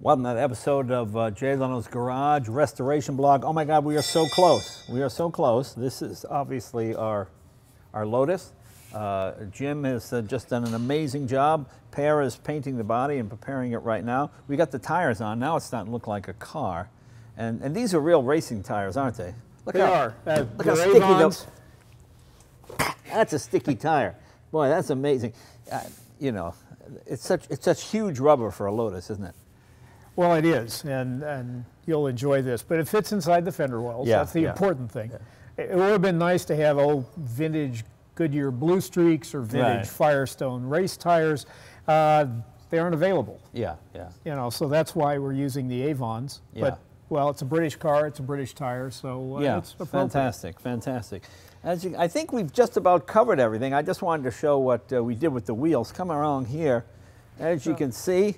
Welcome to the episode of Jay Leno's Garage Restoration Blog. Oh my God, we are so close. We are so close. This is obviously our Lotus. Jim has just done an amazing job. Per is painting the body and preparing it right now. We got the tires on. Now it's starting to look like a car. And these are real racing tires, aren't they? Look they are. Look how sticky those. That's a sticky tire. Boy, that's amazing. You know, it's such huge rubber for a Lotus, isn't it? Well, it is, and you'll enjoy this. But it fits inside the fender wells. Yeah, that's the important thing. Yeah. It would have been nice to have old vintage Goodyear Blue Streaks or vintage Firestone race tires. They aren't available. Yeah, yeah. You know, so that's why we're using the Avons. Yeah. But, well, it's a British car, it's a British tire, so it's appropriate. Fantastic, fantastic. As you, I think we've just about covered everything. I just wanted to show what we did with the wheels. Come around here. As you can see,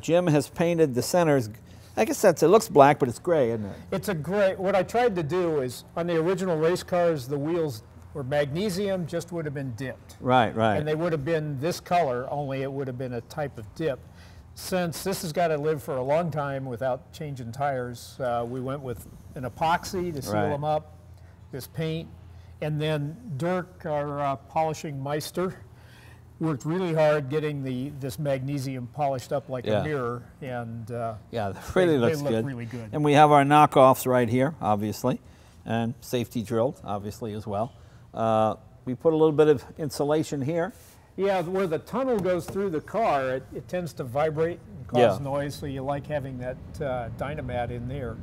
Jim has painted the centers. I guess that's, it looks black, but it's gray, isn't it? It's a gray. What I tried to do is, on the original race cars, the wheels were magnesium, just would have been dipped. Right, right. And they would have been this color, only it would have been a type of dip. Since this has got to live for a long time without changing tires, we went with an epoxy to seal them up, this paint, and then Dirk, our polishing meister, worked really hard getting this magnesium polished up like a mirror, and they look really good. And we have our knockoffs right here, obviously, and safety drilled, obviously, as well. We put a little bit of insulation here. Yeah, where the tunnel goes through the car, it tends to vibrate and cause noise, so you like having that Dynamat in there.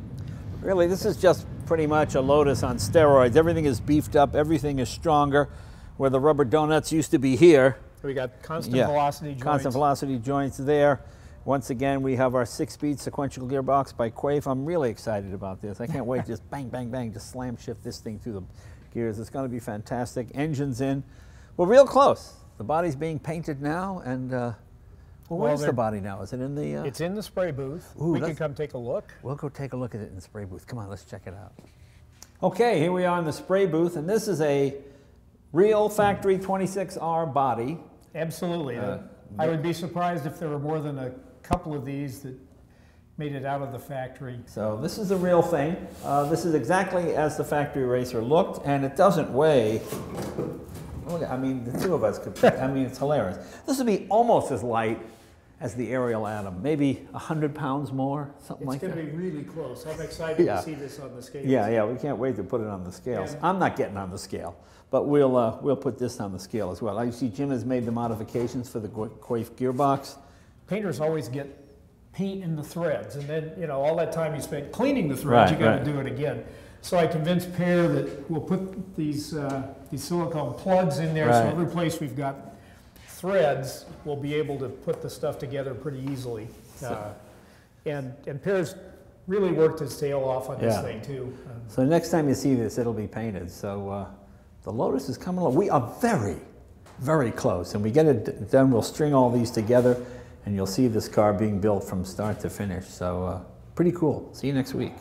Really, this is just pretty much a Lotus on steroids. Everything is beefed up, everything is stronger. Where the rubber donuts used to be here, we got constant velocity joints. Constant velocity joints there. Once again, we have our 6-speed sequential gearbox by Quaife. I'm really excited about this. I can't wait to just bang, bang, bang, just slam shift this thing through the gears. It's going to be fantastic. Engines in. We're real close. The body's being painted now, and where's the body now? Is it in the? It's in the spray booth. Ooh, we can come take a look. We'll go take a look at it in the spray booth. Come on, let's check it out. Okay, here we are in the spray booth, and this is a real factory 26R body. Absolutely. I would be surprised if there were more than a couple of these that made it out of the factory. So this is the real thing. This is exactly as the factory racer looked, and it doesn't weigh. I mean, the two of us could, I mean, it's hilarious. This would be almost as light as the Ariel Atom, maybe 100 pounds more, something like that. It's going to be really close. I'm excited to see this on the scales. Yeah, yeah, we can't wait to put it on the scales. Yeah. I'm not getting on the scale, but we'll put this on the scale as well. You see Jim has made the modifications for the Quaife gearbox. Painters always get paint in the threads, and then, you know, all that time you spent cleaning the threads, you got to do it again. So I convinced Per that we'll put these silicone plugs in there, so every place we've got threads, we'll be able to put the stuff together pretty easily. And Per's really worked his tail off on this thing too. So next time you see this, it'll be painted. So the Lotus is coming along. We are very, very close, and we get it done. We'll string all these together, and you'll see this car being built from start to finish. So pretty cool. See you next week.